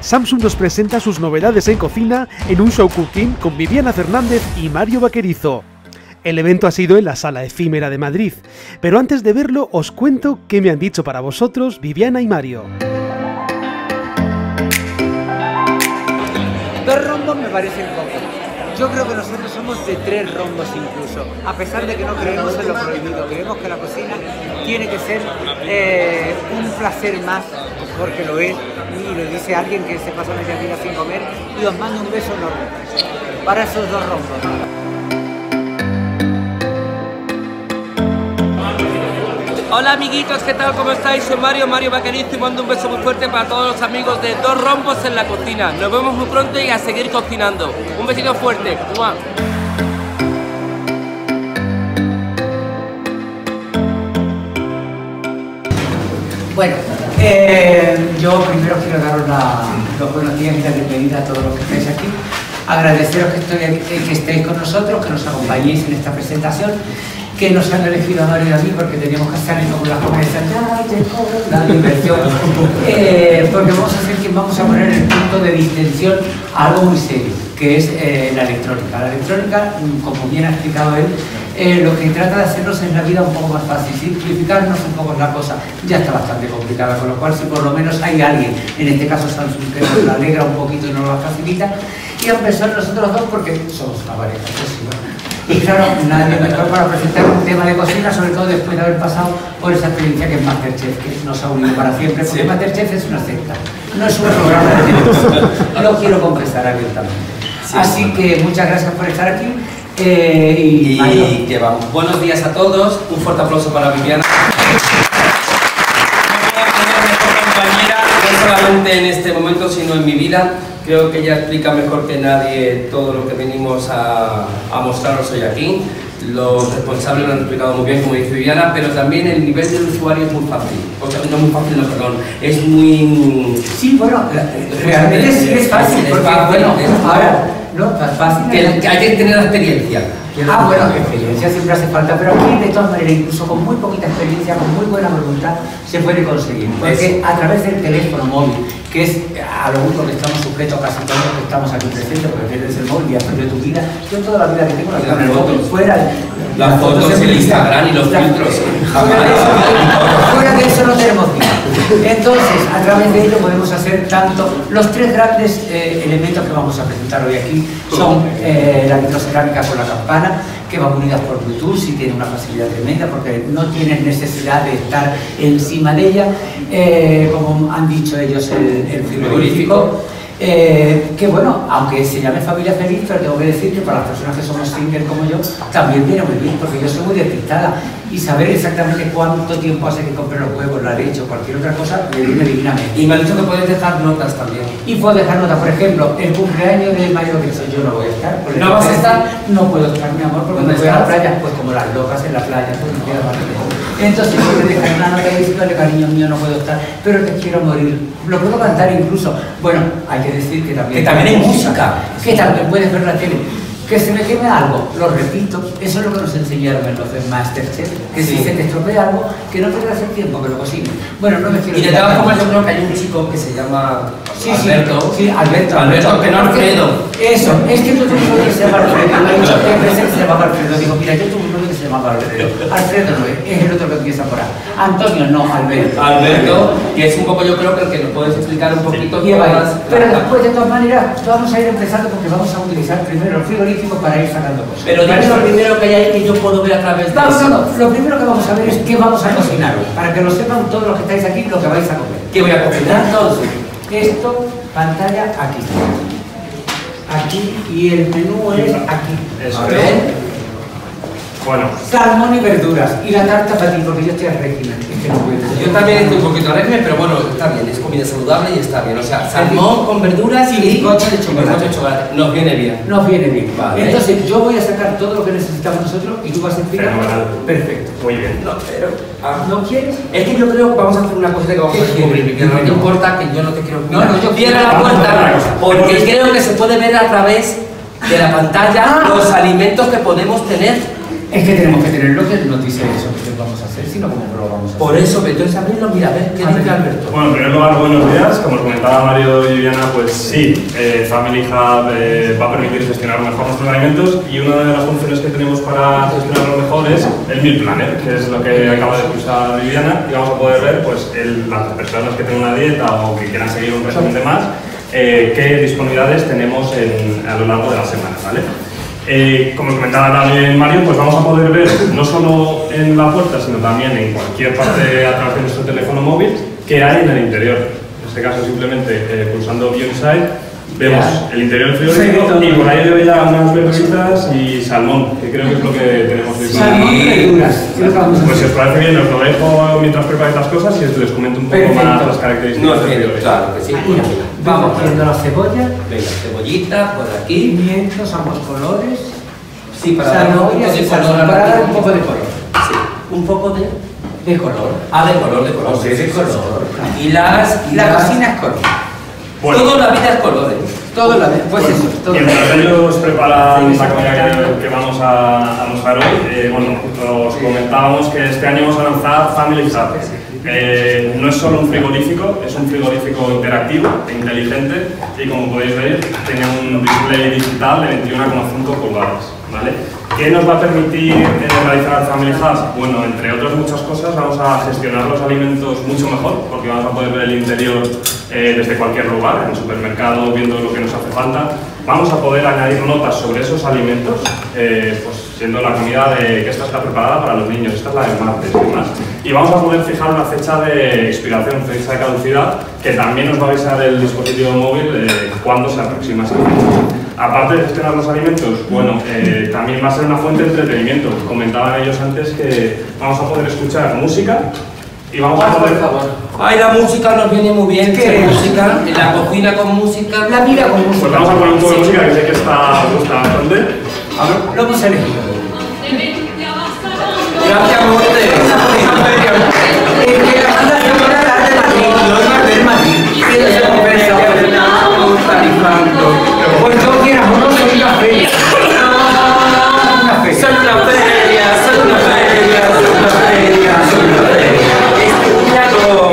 Samsung nos presenta sus novedades en cocina en un show cooking con Bibiana Fernández y Mario Vaquerizo. El evento ha sido en la Sala Efímera de Madrid, pero antes de verlo os cuento qué me han dicho para vosotros Bibiana y Mario. Dos rombos me parecen pocos. Yo creo que nosotros somos de tres rombos incluso, a pesar de que no creemos en lo prohibido. Creemos que la cocina tiene que ser un placer más, porque lo es, y lo dice alguien que se pasa media vida sin comer, y os mando un beso enorme para esos dos rombos. Hola amiguitos, ¿qué tal? ¿Cómo estáis? Soy Mario Vaquerizo y mando un beso muy fuerte para todos los amigos de Dos Rombos en la Cocina. Nos vemos muy pronto y a seguir cocinando. Un besito fuerte. ¡Mua! Bueno, yo primero quiero daros los buenos días y la bienvenida a todos los que estáis aquí. Agradeceros que estéis con nosotros, que nos acompañéis en esta presentación, que nos han elegido a Mario y a mí porque teníamos que estar con las la diversión, porque vamos a ser quien vamos a poner el punto de distensión a algo muy serio, que es la electrónica. La electrónica, como bien ha explicado él, lo que trata de hacernos es la vida un poco más fácil, simplificarnos un poco la cosa. Ya está bastante complicada, con lo cual si por lo menos hay alguien, en este caso Samsung, que nos la alegra un poquito y nos la facilita, y a empezar nosotros dos porque somos una pareja, y claro, nadie mejor para presentar un tema de cocina, sobre todo después de haber pasado por esa experiencia que es Masterchef, que nos ha unido para siempre, porque sí. Masterchef es una secta, no es un programa de televisión, lo quiero confesar abiertamente. Sí, así bueno. Que muchas gracias por estar aquí y que vamos. Buenos días a todos, un fuerte aplauso para Viviana. No solamente en este momento, sino en mi vida. Creo que ella explica mejor que nadie todo lo que venimos a mostraros hoy aquí. Los responsables lo han explicado muy bien, como dice Viviana, pero también el nivel del usuario es muy fácil. O sea, no muy fácil, no, perdón. Es muy... Sí, bueno, realmente es fácil, porque, bueno, ahora, no, es fácil. Que hay que tener la experiencia. Ah, bueno, experiencia siempre hace falta, pero aquí de todas maneras, incluso con muy poquita experiencia, con muy buena voluntad, se puede conseguir. Porque a través del teléfono móvil, que es a lo único que estamos sujetos casi todos los que estamos aquí presentes, porque pierdes el móvil y haces de tu vida. Yo toda la vida que tengo la tengo en el móvil, fuera las fotos, el Instagram y los filtros. Fuera de eso no tenemos vida. Entonces, a través de ello podemos hacer tanto. Los tres grandes elementos que vamos a presentar hoy aquí son la litrocerámica con la campana, que van unidas por Bluetooth y tiene una facilidad tremenda porque no tienes necesidad de estar encima de ella, como han dicho ellos, el frigorífico. Que bueno, aunque se llame familia feliz, pero tengo que decir que para las personas que somos single como yo, también viene muy bien, porque yo soy muy despistada y saber exactamente cuánto tiempo hace que compré los huevos, la leche o cualquier otra cosa, me viene divinamente. Y me han dicho que puedes dejar notas también. Y puedo dejar notas, por ejemplo, el cumpleaños de Mario Vaquerizo, yo no voy a estar. ¿No vas a estar? No puedo estar, mi amor, porque cuando voy a la playa, pues como las locas en la playa, pues no queda más tiempo. Entonces yo le dejaré una nota y decirle, cariño mío, no puedo estar, pero te quiero morir. Lo puedo cantar incluso. Bueno, hay que decir que también... Que también hay música. Que también puedes ver la tele. Que se me queme algo, lo repito, eso es lo que nos enseñaron en los de Masterchef, que sí. Si se te estropea algo, que no pierdas el tiempo, que lo cocines. Bueno, no me quiero... Y de trabajo, por ejemplo, que hay un chico que se llama... Sí, Alberto. Sí, Alberto, que no Alfredo. Eso, es que yo tuve un novio que se llama Alfredo, digo, mira, yo tuve un novio que se llama Alfredo. Alfredo no es el otro que empieza por A. Antonio, no, Alberto. Alberto, que es un poco, yo creo que el que nos puedes explicar un poquito. Sí. Más. Pero después, de todas maneras, vamos a ir empezando porque vamos a utilizar primero el frigorífico para ir sacando cosas. Pero dime lo primero que hay ahí que yo puedo ver a través de eso. No, lo primero que vamos a ver es qué vamos a cocinar hoy, para que lo sepan todos los que estáis aquí lo que vais a comer. ¿Qué voy a cocinar? Entonces, esto, pantalla aquí. Aquí, y el menú es aquí. Eso es. Bueno. Salmón y verduras. Y la tarta para ti, porque yo estoy al régimen. Es que no puedo. Yo también estoy un poquito al régimen, pero bueno, está bien, es comida saludable y está bien. O sea, salmón con verduras y bizcocho de chocolate. Nos viene bien. Nos viene bien. Vale. Entonces, yo voy a sacar todo lo que necesitamos nosotros y tú vas a explicar. Fenomenal. Perfecto. Muy bien. No, pero, ¿no quieres? Es que yo creo que vamos a hacer una cosa que vamos a descubrir. Que no te importa, que yo no te quiero. No, no, yo cierro la puerta, porque creo que se puede ver a través de la pantalla los alimentos que podemos tener. Es que tenemos que tener lo que nos dice eso que vamos a hacer, sino cómo lo vamos a hacer. Por eso, entonces abrirlo, mira, a ver, ¿qué dice Alberto? Bueno, en primer lugar, buenos días. Como os comentaba Mario y Bibiana, pues sí, Family Hub va a permitir gestionar mejor nuestros alimentos y una de las funciones que tenemos para gestionarlo mejor es el Meal Planner, que es lo que acaba de usar Bibiana, y vamos a poder ver pues, las personas que tienen una dieta o que quieran seguir un resumen de más, qué disponibilidades tenemos a lo largo de la semana, ¿vale? Como comentaba también Mario, pues vamos a poder ver, no solo en la puerta, sino también en cualquier parte a través de nuestro teléfono móvil, qué hay en el interior. En este caso, simplemente pulsando View Inside, vemos el interior del frigorífico y por ahí le veía unas verduritas y salmón, que creo que es lo que tenemos disponible. Pues si os parece bien, os lo dejo mientras preparáis las cosas y os les comento un poco más las características del frigorífico. Claro que sí. Vamos poniendo la cebolla, venga, cebollita por aquí, pimientos, ambos colores, sí, para dar un poco de color. Sí, un poco de color. Ah, de color, sí, de color. Y la cocina es color. Bueno. Toda la vida es colores. Toda la vida, pues bueno, eso. Todo mientras ellos preparan la comida que vamos a mostrar hoy, bueno, os comentábamos que este año hemos lanzado Family Hub. No es solo un frigorífico, es un frigorífico interactivo e inteligente y como podéis ver tiene un display digital de 21,5 pulgadas, ¿vale? ¿Qué nos va a permitir realizar Family Hub? Bueno, entre otras muchas cosas vamos a gestionar los alimentos mucho mejor porque vamos a poder ver el interior desde cualquier lugar, en el supermercado, viendo lo que nos hace falta. Vamos a poder añadir notas sobre esos alimentos, pues siendo la comida de que esta está preparada para los niños, esta es la de martes y demás. Y vamos a poder fijar una fecha de expiración, fecha de caducidad, que también nos va a avisar el dispositivo móvil cuando se aproxima esa fecha. Aparte de gestionar los alimentos, bueno, también va a ser una fuente de entretenimiento. Comentaban ellos antes que vamos a poder escuchar música y vamos a poder... Ay, la música nos viene muy bien. ¿Qué música? En la cocina con música, la vida con música. Pues vamos a poner un poco de música que sé que gusta bastante. A ver, lo puse. Gracias, Monte. Es que la banda sonora la hace Madrid, no es más del Madrid. Pero se me parece que estamos tarifando. Pues yo quiero, no soy una feria. Soy una feria, soy una feria, soy una feria, soy una feria.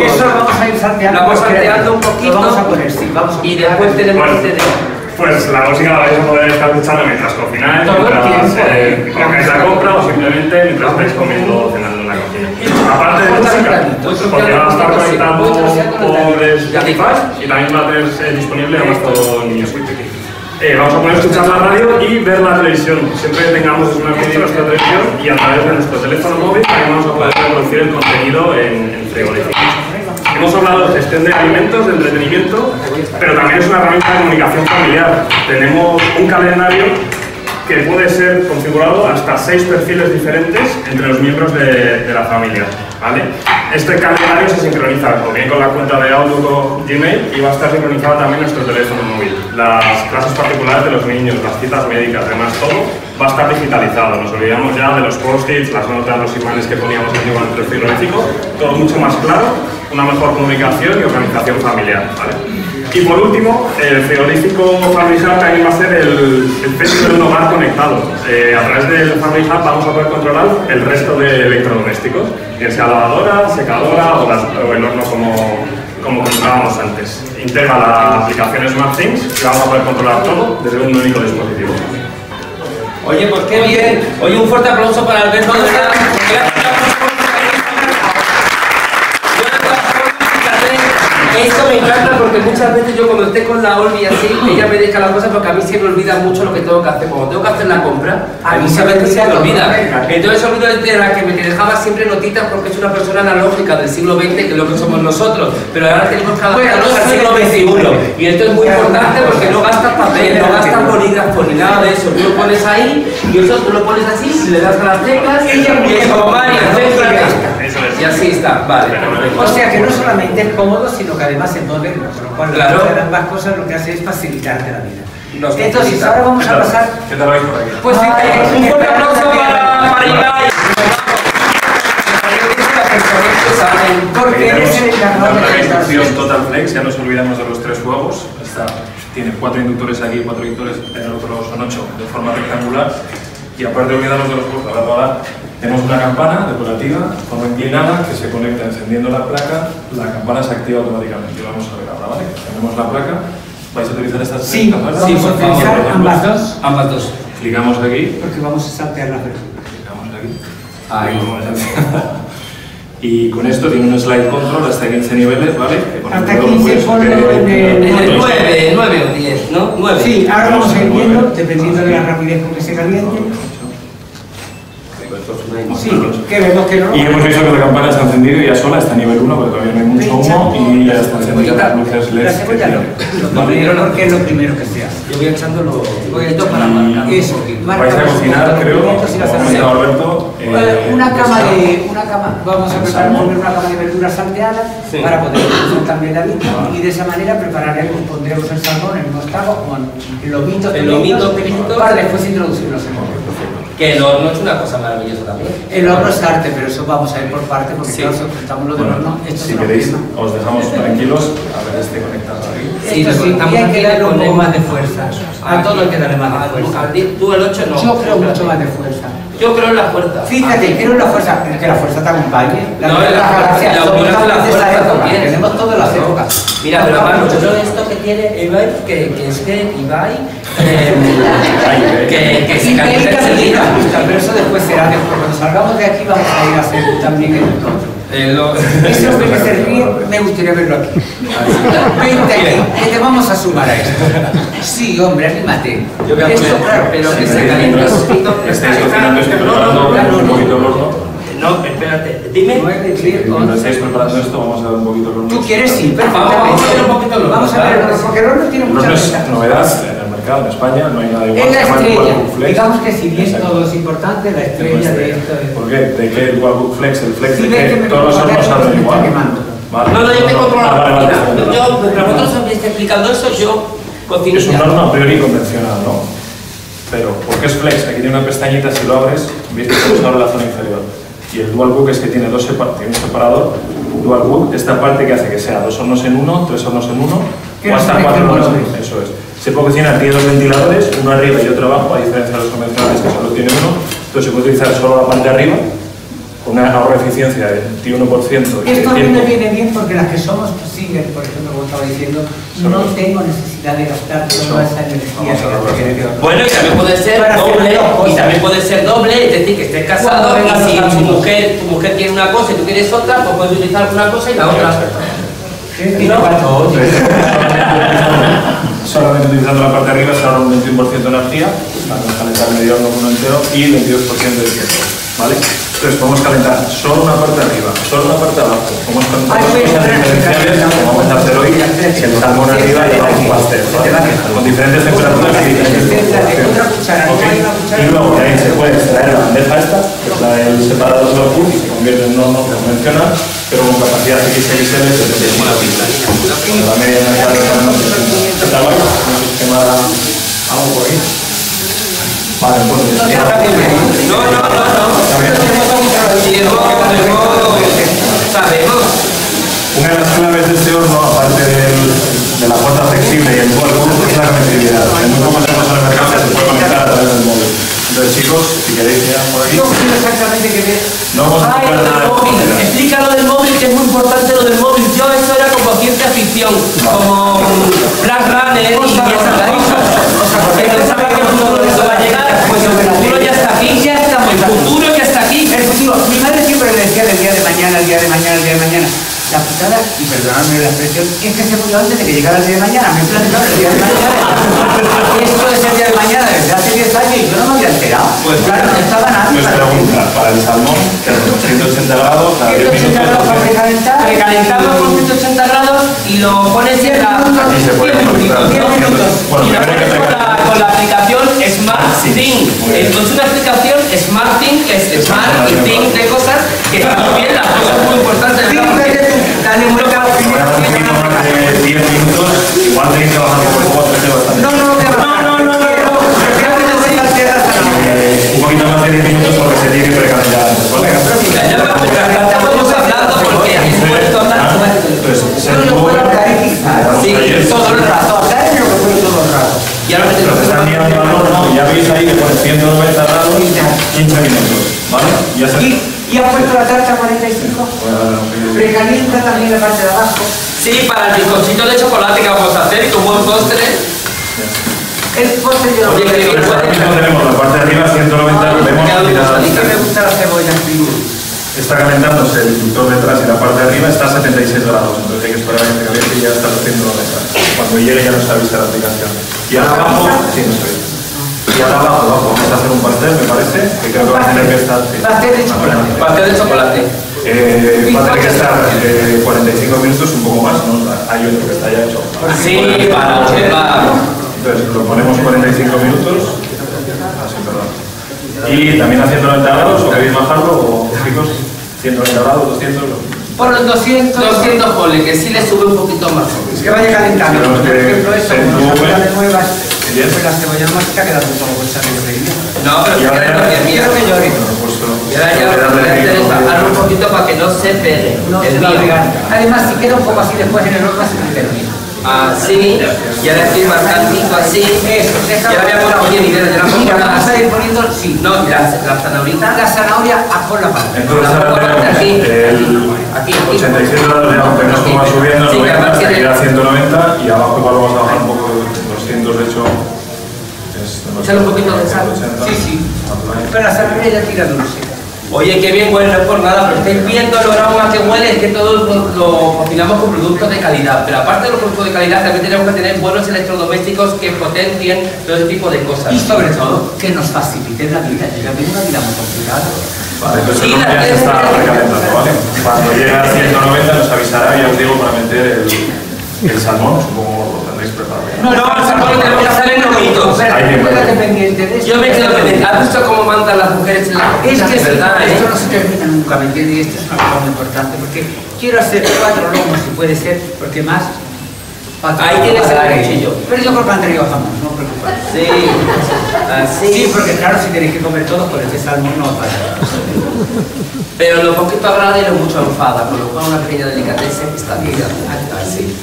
Eso lo vamos a ir santeando. Lo vamos santeando un poquito. Lo vamos a poner, sí, vamos a poner. Y después tenemos que tener... Pues la música la vais a poder estar escuchando mientras cocináis, mientras hagáis la compra o simplemente mientras estáis comiendo o cenando en la cocina. Aparte de música, porque va a estar conectando pobres Spotify y también va a tener disponible a nuestros niños. Vamos a poder escuchar la radio y ver la televisión. Siempre que tengamos una medida nuestra televisión y a través de nuestro teléfono móvil también vamos a poder reproducir el contenido en frigoríficos. Hemos hablado de gestión de alimentos, de entretenimiento, pero también es una herramienta de comunicación familiar. Tenemos un calendario que puede ser configurado hasta 6 perfiles diferentes entre los miembros de la familia, ¿vale? Este calendario se sincroniza o bien con la cuenta de Outlook o Gmail y va a estar sincronizado también nuestro teléfono móvil. Las clases particulares de los niños, las citas médicas, demás, todo va a estar digitalizado. Nos olvidamos ya de los post-its, las notas, los imanes que poníamos en el frigorífico, todo mucho más claro. Una mejor comunicación y organización familiar, ¿vale? Y por último, el frigorífico Family Hub también va a ser el peso de un hogar conectado. A través del Family Hub vamos a poder controlar el resto de electrodomésticos, bien sea lavadora, secadora o el horno como contábamos antes. Integra la aplicación SmartThings y vamos a poder controlar todo desde un único dispositivo. Oye, pues qué bien. Oye, un fuerte aplauso para Alberto de la... Esto me encanta porque muchas veces yo cuando esté con la Olvi así, ella me deja las cosas porque a mí se me olvida mucho lo que tengo que hacer. Cuando tengo que hacer la compra, a mí se me olvida. Entonces olvido de la que me dejaba siempre notitas porque es una persona analógica del siglo XX, que es lo que somos nosotros. Pero ahora tenemos cada vez al siglo XXI. Y esto es muy importante porque no gastas papel, no gastas bolígrafo ni nada de eso. Tú lo pones ahí y eso tú lo pones así, le das a las teclas y es como Mario, y así está, vale. O sea que no solamente es cómodo, sino que además es no verlo, con lo cual claro, ambas cosas lo que hace es facilitarte la vida. Entonces ahora vamos a pasar... ¿Qué tal vais por aquí? Pues un fuerte aplauso para Ibai. Porque es la instrucción Total Flex, ya nos olvidamos de los 3 juegos. Tiene 4 inductores aquí, 4 inductores, en el otro son 8 de forma rectangular. Y aparte olvidamos de los costos, la verdad, tenemos una campana decorativa, forma inclinada, que se conecta encendiendo la placa, la campana se activa automáticamente. Vamos a ver ahora, ¿vale? Tenemos la placa, vais a utilizar estas tres campanas. Sí, por favor, ambas dos. Clicamos aquí. Porque vamos a saltear la apertura. Clicamos aquí. Ahí. Y con esto tiene un slide control hasta 15 niveles, ¿vale? Hasta 15 por el 9, 9 o 10, ¿no? 9. Sí, ahora vamos encendiendo, dependiendo de la rapidez con que se caliente. Sí, que vemos que no. Y hemos visto que la campana se ha encendido ya sola, está a nivel 1, porque todavía no hay mucho humo y ya está encendido las luces LED. Lo primero que es lo primero que se hace. Yo voy echando los esto para marcar. Eso, vais a cocinar, creo, como Alberto. Una cama, vamos a preparar una cama de verduras salteadas para poder usar también la misma y de esa manera prepararemos, pondremos el salmón en unos tacos con lomitos pequeñitos para después introducirlos en que el horno es una cosa maravillosa también. El horno es arte, pero eso vamos a ir por parte porque nosotros estamos lo del horno. Si queréis, os dejamos tranquilos. A ver, este conectado aquí. Sí, nos conectamos aquí. Hay que darle un poco más de fuerza. A todo hay que darle más de fuerza. Tú el 8 no. Yo creo mucho más de fuerza. Yo creo en la fuerza. Fíjate, creo en la fuerza. Que la fuerza te acompañe. No, la opinión de la fuerza también. Tenemos todas las épocas. Mira, pero además, todo esto que tiene Ibai, que es que Ibai... que se caliente el vino. Pero eso después será después. Cuando salgamos de aquí vamos a ir a hacer también el encuentro. Eso es que se ríe, me gustaría verlo aquí. Vente aquí, que te vamos a sumar a esto. Sí, hombre, anímate. Yo voy a esto, claro, pero que se caliente un poquito. Estáis cocinando, estoy preparando un poquito el horno. No, espérate, dime. Cuando estáis preparando esto, vamos a ver un poquito el horno. ¿Tú quieres? Sí, perfectamente. Vamos a ver un poquito el horno. Vamos a ver el horno, porque el horno tiene muchas novedades. En España no hay nada igual. Es la estrella, digamos que si bien todo es importante, la estrella de esto es... ¿Por qué? ¿De qué el Dual Cook Flex, el Flex, de qué? Todos los hornos salen igual. No, no, yo me controlo la máquina. Pero vosotros habéis explicado eso, yo cocino. Es un horno a priori convencional, ¿no? Pero, ¿por qué es Flex? Aquí tiene una pestañita, si lo abres, veis que se usa ahora la zona inferior. Y el Dual Cook es que tiene un separador, Dual Cook, esta parte que hace que sea 2 hornos en 1, 3 hornos en 1, o hasta 4 hornos. Eso es. Se puede cocinar, tiene 2 ventiladores, uno arriba y otro abajo, a diferencia de los convencionales que solo tiene uno. Entonces se puede utilizar solo la parte de arriba, con una ahorro de eficiencia del 21%. Esto a mí me viene bien porque las que somos siguen, por ejemplo, como estaba diciendo, no tengo necesidad de gastar toda esa energía. Bueno, y también puede ser doble, es decir, que estés casado y si tu mujer tiene una cosa y tú quieres otra, pues puedes utilizar una cosa y la otra. Solamente utilizando la parte de arriba se ahorra un 21% de energía, vamos a calentar medio horno con uno entero y 22% de tiempo, ¿vale? Entonces podemos calentar solo una parte de arriba, solo una parte de abajo, podemos calentar las cosas diferenciales, como vamos a hacer hoy, si el salmón arriba y un pastel, ¿vale? Con diferentes temperaturas y diferentes temperaturas. Y luego de ahí se puede extraer la bandeja esta, que es la del separador de los y se convierte en un horno convencional, pero con capacidad XXL de 75 la media de la un sistema algo por ahí. Vale, entonces... No, sabemos. Una de las claves de este horno, aparte de la puerta flexible y el cuerpo, es la conectividad. En un momento más en el mercado se puede conectar a través del móvil. Entonces, chicos, si queréis quedar por aquí... No quiero exactamente que veas. No vamos a explicar nada. Explica lo del móvil, que es muy importante lo del móvil. Yo esto era como ciencia ficción, como Black Runner y esa cosa. Porque no sabe que el futuro de eso va a llegar, pues el futuro ya está aquí, ya está muy futuro. Mi madre siempre le decía del día de mañana, el día de mañana. La putada, y perdonadme la expresión, es que se murió antes de que llegara el día de mañana. Me he planteado el día de mañana. Esto es el día de mañana desde hace 10 años y yo no me había enterado. Pues claro, no estaba nada. Pues pregunta, para el salmón, 180 grados, cada 10 minutos. 180 grados para recalentar. Recalentamos con 180 grados y lo pones en la... Y se puede conectar. Y lo pones con la aplicación SmartThings. Entonces una aplicación SmartThings es Smart y Things de cosas que están bien, las cosas muy importantes. Dale un bloque a la oficina. De 10 minutos, igual tenéis que bajar un poco, bastante. Un poquito más de 10 minutos porque se tiene que precalentar. Estamos hablando porque hay puesto hablando. Todo el rato. Y ahora me tengo que ya veis ahí que por 190 grados, 15 minutos, ¿vale? Ya se... ¿Y has puesto la tarta a 45? Precalienta también la parte de abajo. Sí, para el bizcochito de chocolate que vamos a hacer, como el postre. El postre yo lo que digo, tenemos la parte de arriba, 190, lo vemos. A mí que me gusta la cebolla. Está calentándose el inductor detrás y la parte de arriba está a 76 grados, entonces hay que esperar a que se caliente y ya está los 190. Cuando llegue ya no está vista la aplicación. Y ahora abajo, sí, no está vista. Y ahora abajo vamos a hacer un pastel, me parece, que creo que va a tener que estar... Pastel de chocolate. Pastel de chocolate. Va a tener que estar 45 minutos, un poco más, ¿no? Hay otro que está ya hecho. Sí, para observar. Entonces lo ponemos 45 minutos. Así, perdón. Y también a 190 grados, ¿o queréis bajarlo, o chicos? 190 grados, 200... Por los 200 goles, que sí le sube un poquito más. Es que vaya calentando. Pero por ejemplo, eso, cuando se de nuevas, pues la cebolla mágica queda un poco con sangre reina. No, pero si quieres lo que quiero que llore. Y ahora ya lo voy a dejar un poquito para que no se pere. No se va a pegar. Además, si queda un poco así después en el horno, se me termina. Así, y ahora estoy marcando así. Eso, y ahora voy a poner un nivel de la comida. Mira, vamos a ir poniendo, sí, no, la zanahoria. La zanahoria a por la parte. Entonces, ahora aquí. Aquí, 87 grados, aunque no estamos subiendo, sí, nos voy a 190 y abajo igual vamos a bajar un poco, 200 de hecho. Echale un poquito de sal. 80, sí, sí. Pero la zanahoria ya tira dulce. Oye, qué bien huele, no es por nada, pero estáis viendo el aroma que huele, es que todos lo cocinamos con productos de calidad. Pero aparte de los productos de calidad, también tenemos que tener buenos electrodomésticos que potencien todo ese tipo de cosas. Y sobre todo, que nos faciliten la vida. Yo también una vida muy complicada. Vale, pues el horno ya se está recalentando, ¿vale? Cuando llegue a 190 nos avisará, ya os digo, para meter el salmón, supongo lo tendréis preparado. No, no, el salmón lo tenemos que hacer en lomitos. Yo me quedo pendiente. ¿Has visto cómo mandan las mujeres en la cocina? Es que esto no se termina nunca, ¿me entiendes? Y esto es una cosa muy importante, porque quiero hacer 4 lomos, si puede ser, porque más... Ahí tienes el cuchillo. Pero yo creo que André y bajamos, no os preocupéis. Sí, así. Sí, porque claro, si tenéis que comer todos, por este salmón no os va a dar. Pero lo poquito agrada y lo mucho enfada, con lo cual una pequeña delicadeza está bien. Así.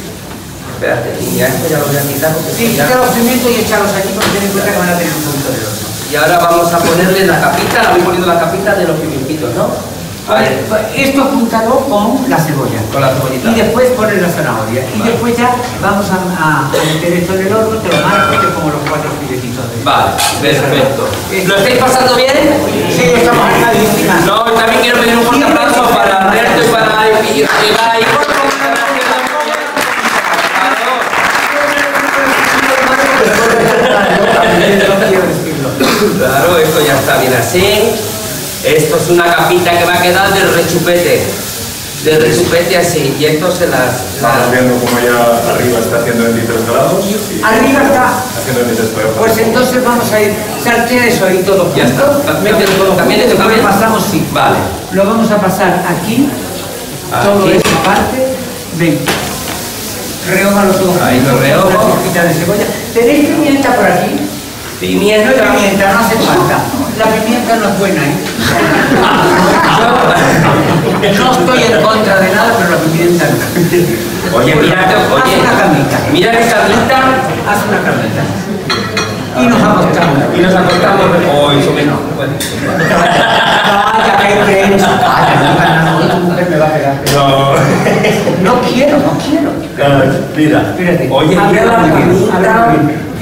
Espérate, y a esto ya lo voy a quitar porque... Sí, quitar los pimientos y echarlos aquí porque ten en cuenta que van a tener un punto de horno. Y ahora vamos a ponerle la capita, la voy poniendo la capita de los pimientitos, ¿no? A ver, esto apuntado con la cebolla. Con la cebollita. Y después poner la zanahoria. Vale. Y después ya vamos a meter esto en el horno, te lo marco y te pongo los 4 filetitos de... Vale, perfecto. ¿Lo estáis pasando bien? Sí, estamos en la disciplina. No, también quiero pedir un fuerte aplauso para Alberto y para Ipsos. Claro, esto ya está bien así. Esto es una capita que va a quedar del rechupete así, y esto se las... Estamos viendo como ya arriba está haciendo 23 grados. Y arriba está haciendo 23 grados. Pues entonces vamos a ir, saltea eso ahí todo junto. Ya está. Mételo todo también, esto también. Lo pasamos, sí. Vale. Lo vamos a pasar aquí, todo esta parte. Ven. Reómalo todo. Ahí lo reojo. Una pizquita de cebolla. ¿Tenéis pimienta por aquí? Pimienta. No, pimienta, no hace falta. La pimienta no es buena, ¿eh? No estoy en contra de nada, pero la pimienta no. Oye, mira, haz una carnita. Mira que carnita, haz una carnita. Y nos acostamos. Y nos acostamos. Oh, eso que no. No quiero, no quiero. Mira, fíjate. Oye,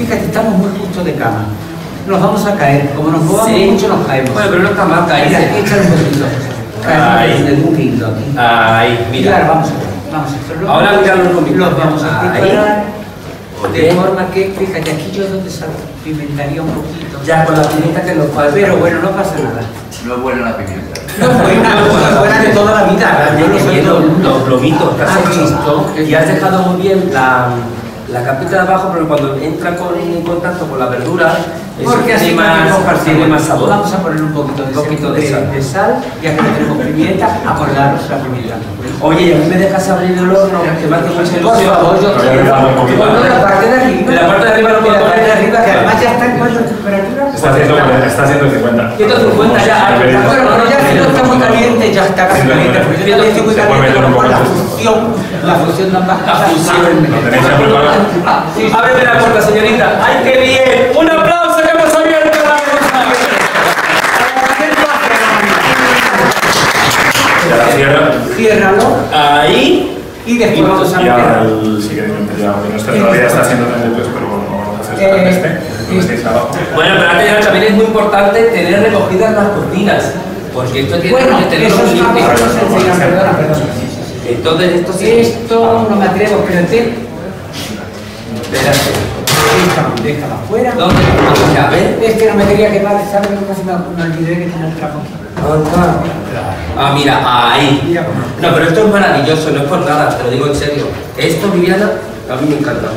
fíjate, estamos muy justos de cama. Nos vamos a caer, como nos movamos mucho nos caemos. Bueno, pero no está mal caer. Mira, échale un poquito. Ahí, ahí, mira. Claro, vamos a ver, vamos a hacerlo. Ahora mirarlo conmigo. Los vamos a preparar de forma que, fíjate, aquí yo donde pimentaría un poquito. Ya, con la pimienta que nos falta. Pero bueno, no pasa nada. No es buena la pimienta. No es buena, no es buena de toda la vida. Yo lo miedo, los plomitos que has hecho. Y has dejado muy bien la capita de abajo, pero cuando entra en contacto con la verdura, porque así tiene más sabor. Vamos a poner un poquito de sal, ya que no tenemos pimienta, acordaros la pimienta. Oye, a mí me dejas abrir el horno, que me hace mucha ilusión. Por favor, yo quiero. La parte de arriba. La parte de arriba no puedo poner. Que además ya está en cuántas temperaturas. Está a 150. 150 ya. Bueno, ya si no está muy caliente, ya está caliente. Porque yo estoy muy caliente, con la función de ambas cosas. Ábreme la puerta, señorita. ¡Ay, qué bien! ¡Un aplauso! ¡Hemos abierto! ciérralo. Ahí. Y después vamos a meterlo. Sí, que nuestra todavía está haciendo tendencias, pero bueno, vamos a hacer este trabajo. Bueno, pero también es muy importante tener recogidas las cocinas, porque esto tiene que tener un limpio. Entonces esto sí. Esto no me atrevo, espérate. Espérate. Déjala afuera. ¿Dónde? A ver. Es que no me quería quemar, ¿sabes? Casi me olvidé que tenía el trapo aquí. Ah, mira, ahí. No, pero esto es maravilloso, no es por nada, te lo digo en serio. Esto, Bibiana, a mí me encanta.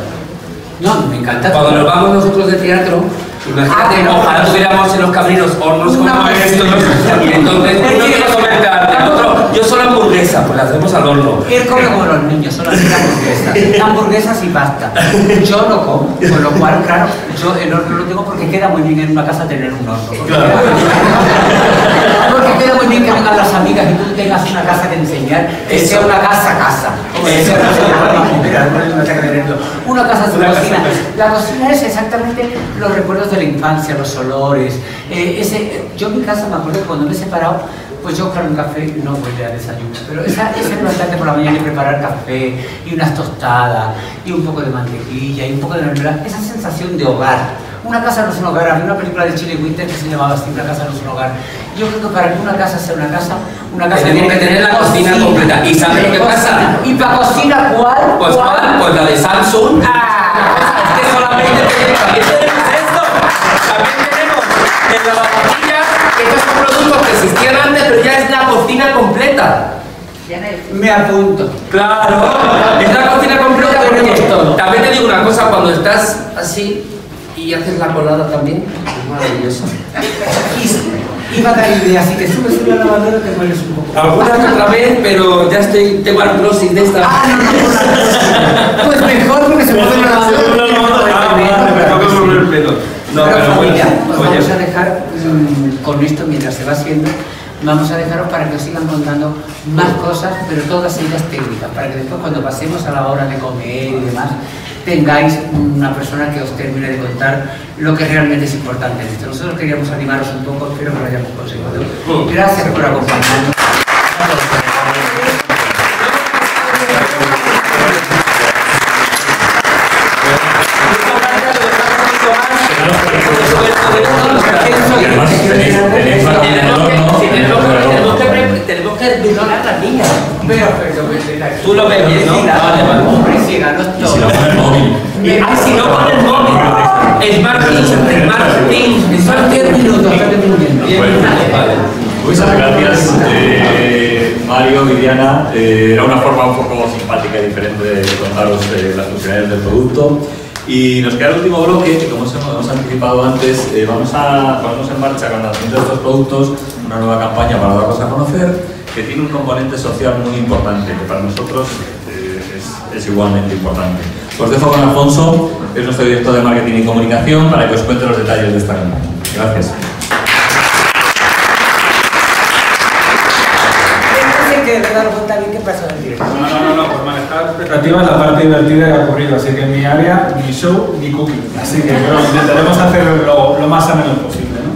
No, me encanta. Cuando nos vamos nosotros de teatro, imagínate, ojalá tuviéramos en los caminos hornos como estos. Entonces, uno quiere comentarte, otro, yo solo hamburguesa, pues la hacemos al horno. Él come como los niños, solo hace hamburguesas. Hamburguesas y pasta. Yo no como, con lo cual, claro, yo el horno lo tengo porque queda muy bien en una casa tener un horno. Porque queda muy bien que vengan las amigas y tú tengas una casa que enseñar, que sea una casa. Una casa sin cocina. La cocina es exactamente los recuerdos de la infancia, los olores. Yo en mi casa me acuerdo que cuando me he separado, pues yo claro, un café no voy a desayuno, pero esa importante por la mañana y preparar café, y unas tostadas, y un poco de mantequilla, y un poco de mermelada, esa sensación de hogar. Una casa no es un hogar. Había una película de Chile Winter que se llamaba así, una casa no es un hogar. Yo creo que para que una casa sea una casa tiene que tener la cocina completa. ¿Y sabes lo que pasa? ¿Y para cocina cuál? Pues la de Samsung. Es que solamente tenemos esto. También tenemos el lavavajillas, que estos son productos que existían antes, pero ya es la cocina completa. Me apunto. Claro, es la cocina completa. También te digo una cosa, cuando estás así y haces la colada también, es maravilloso. Iba a dar idea, así que subes una lavadora y te mueres un poco. Alguna otra vez, pero ya estoy, tengo artrosis de esta. Ah, no, pues mejor porque se mueve la lavadora. No, pero familia, os vamos a dejar con esto mientras se va haciendo. Vamos a dejaros para que os sigan contando más cosas, pero todas ellas técnicas, para que después cuando pasemos a la hora de comer y demás, tengáis una persona que os termine de contar lo que realmente es importante en esto. Nosotros queríamos animaros un poco, espero que lo hayamos conseguido. Gracias por acompañarnos. Tú lo ves bien, ¿no? Hombre, ciega, no estoy. Si lo pone el móvil. Ay, si no pone el móvil. SmartThings. Son 10 minutos. Bueno, vale. Muchas gracias, Mario, Bibiana. Era una forma un poco simpática y diferente de contaros las funcionalidades del producto. Y nos queda el último bloque, que como hemos anticipado antes, vamos a ponernos en marcha con la lanzamiento de estos productos, una nueva campaña para darlos a conocer, que tiene un componente social muy importante, que para nosotros es igualmente importante. Os dejo con Alfonso, es nuestro director de Marketing y Comunicación, para que os cuente los detalles de esta campaña. Gracias. No, por manejar expectativas, la parte divertida que ha ocurrido, así que en mi área, ni show, ni cooking. Así que bueno, intentaremos hacerlo lo más ameno posible, ¿no?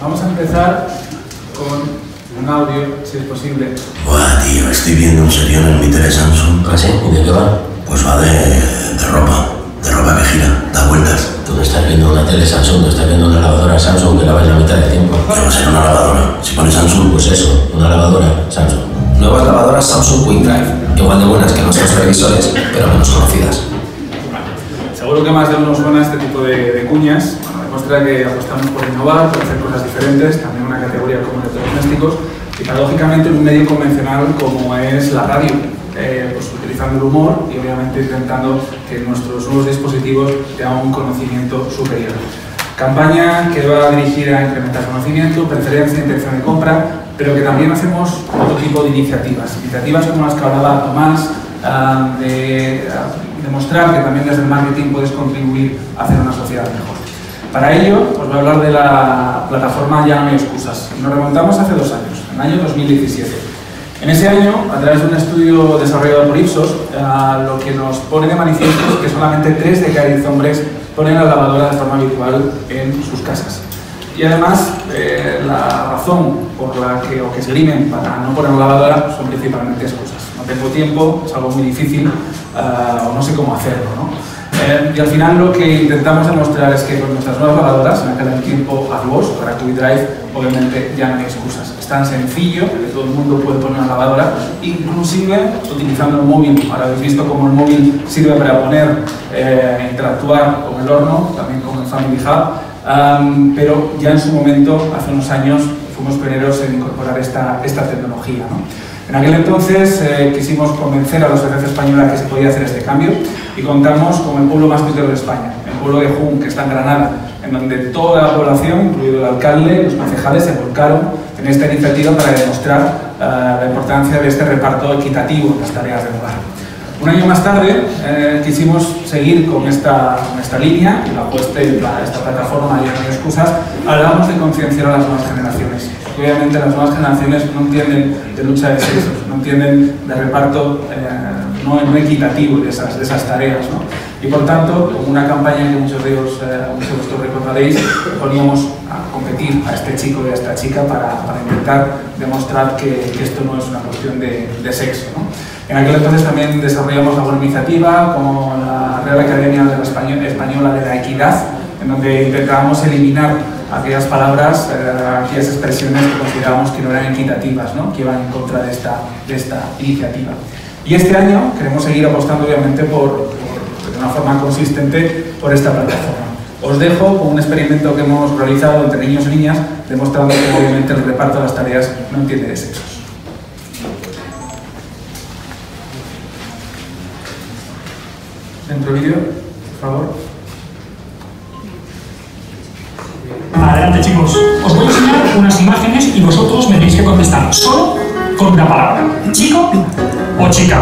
Vamos a empezar con un audio, si es posible. Buah, tío, estoy viendo un serión en mi tele Samsung. ¿Ah, sí? ¿Y de qué va? Pues va de ropa que gira, da vueltas. Tú no estás viendo una tele Samsung, no estás viendo una lavadora Samsung que lavas la mitad del tiempo. Pero va a ser una lavadora. Si pones Samsung, pues eso, una lavadora Samsung. Nuevas lavadoras Samsung Wing Drive. Igual de buenas que nuestros televisores, pero menos conocidas. Bueno, seguro que más de uno suena este tipo de cuñas. Demuestra que apostamos por innovar, por hacer cosas diferentes, también una categoría como electrodomésticos, y paradójicamente en un medio convencional como es la radio, pues utilizando el humor y obviamente intentando que nuestros nuevos dispositivos tengan un conocimiento superior. Campaña que va a dirigir a incrementar conocimiento, preferencia, intención de compra, pero que también hacemos otro tipo de iniciativas. Iniciativas como las que hablaba Tomás, de demostrar que también desde el marketing puedes contribuir a hacer una sociedad mejor. Para ello, os voy a hablar de la plataforma Ya no hay excusas. Nos remontamos hace 2 años, en el año 2017. En ese año, a través de un estudio desarrollado por Ipsos, lo que nos pone de manifiesto es que solamente 3 de cada 10 hombres ponen la lavadora de forma habitual en sus casas. Y además, la razón por la que os esgrimen para no poner una lavadora son principalmente excusas. No tengo tiempo, es algo muy difícil, o no sé cómo hacerlo, ¿no? Y al final lo que intentamos demostrar es que con nuestras nuevas lavadoras, en aquel tiempo AdWords, para QuickDrive, obviamente ya no hay excusas. Es tan sencillo que todo el mundo puede poner una lavadora, inclusive utilizando el móvil. Ahora habéis visto cómo el móvil sirve para poner, interactuar con el horno, también con el Family Hub, pero ya en su momento, hace unos años, fuimos pioneros en incorporar esta tecnología, ¿no? En aquel entonces quisimos convencer a la sociedad española que se podía hacer este cambio y contamos con el pueblo más pequeño de España, el pueblo de Jun, que está en Granada, en donde toda la población, incluido el alcalde, los concejales, se volcaron en esta iniciativa para demostrar la importancia de este reparto equitativo en las tareas del hogar. Un año más tarde quisimos seguir con esta línea, y bajo esta plataforma ya no hay excusas, hablamos de concienciar a las nuevas generaciones. Obviamente las nuevas generaciones no entienden de lucha de sexos, no entienden de reparto no equitativo de esas tareas, ¿no? Y por tanto, con una campaña que muchos de ellos, muchos de vosotros recordaréis, poníamos a competir a este chico y a esta chica para intentar demostrar que esto no es una cuestión de sexo, ¿no? En aquel entonces también desarrollamos alguna iniciativa como la Real Academia Española de la Equidad, en donde intentábamos eliminar aquellas palabras, aquellas expresiones que considerábamos que no eran equitativas, ¿no? Que iban en contra de esta iniciativa. Y este año queremos seguir apostando, obviamente, de una forma consistente por esta plataforma. Os dejo con un experimento que hemos realizado entre niños y niñas, demostrando que obviamente el reparto de las tareas no entiende de sexos. Dentro vídeo, por favor. Adelante, chicos. Os voy a enseñar unas imágenes y vosotros me tenéis que contestar solo con una palabra. ¿Chico o chica?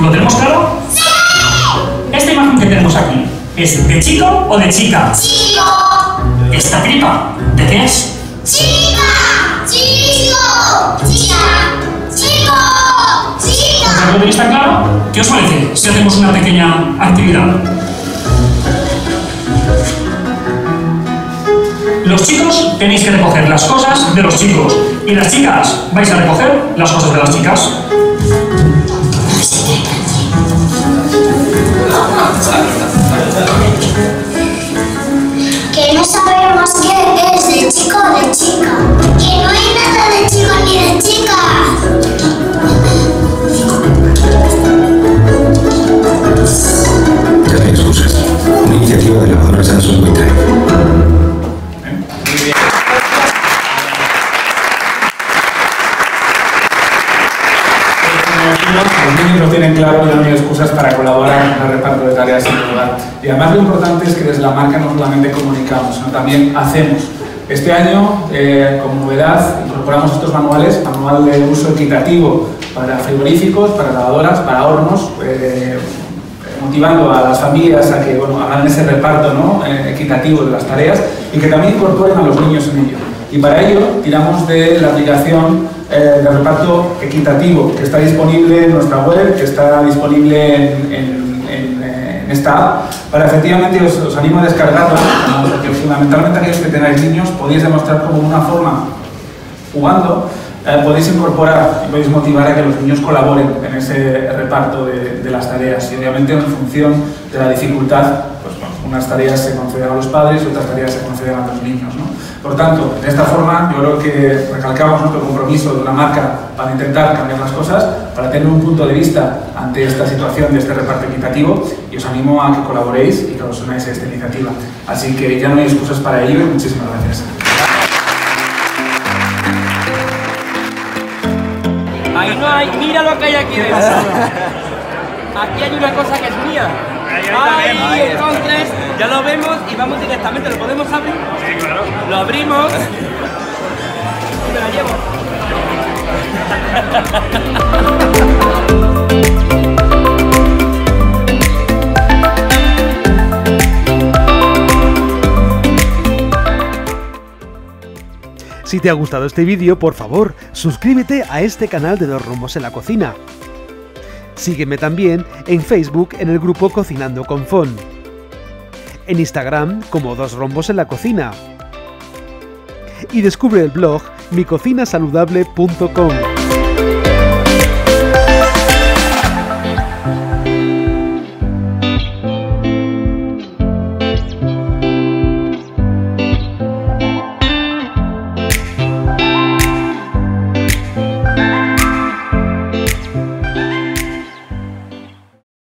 ¿Lo tenemos claro? ¡Sí! Esta imagen que tenemos aquí, ¿es de chico o de chica? ¡Chico! ¿Esta tripa? ¿De qué es? ¡Chica! ¡Chico! ¡Chica! ¡Chico! ¡Chica! ¿Lo tenéis tan claro? ¿Qué os parece si hacemos una pequeña actividad? Los chicos tenéis que recoger las cosas de los chicos y las chicas vais a recoger las cosas de las chicas. Que no sabemos qué es de chico o de chica. Que no hay nada de chico ni de chica. Ya hay excusas. Una iniciativa de lavadoras Samsung Wing Drive. Los niños no tienen claro que no hay excusas para colaborar en el reparto de tareas en el hogar. Y además lo importante es que desde la marca no solamente comunicamos, sino también hacemos. Este año, como novedad, incorporamos estos manuales, manual de uso equitativo para frigoríficos, para lavadoras, para hornos, motivando a las familias a que hagan ese reparto, ¿no? Equitativo de las tareas y que también incorporen a los niños en ello. Y para ello tiramos de la aplicación de reparto equitativo que está disponible en nuestra web, que está disponible en esta app, para efectivamente os animo a descargarla, porque fundamentalmente aquellos que tenéis niños podéis demostrar como una forma, jugando, podéis incorporar y podéis motivar a que los niños colaboren en ese reparto de las tareas y obviamente en función de la dificultad, pues, bueno, unas tareas se conceden a los padres y otras tareas se conceden a los niños, ¿no? Por tanto, de esta forma yo creo que recalcamos nuestro compromiso de una marca para intentar cambiar las cosas, para tener un punto de vista ante esta situación de este reparto equitativo y os animo a que colaboréis y que os unáis a esta iniciativa. Así que ya no hay excusas para ello y muchísimas gracias. Ahí no hay, mira lo que hay aquí dentro. Aquí hay una cosa que es mía. Ahí, entonces, ya lo vemos y vamos directamente, ¿lo podemos abrir? Sí, claro. Lo abrimos y me la llevo. Si te ha gustado este vídeo, por favor, suscríbete a este canal de Dos Rombos en la Cocina. Sígueme también en Facebook en el grupo Cocinando con Fon, en Instagram como Dos Rombos en la Cocina y descubre el blog micocinasaludable.com.